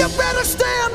You better stay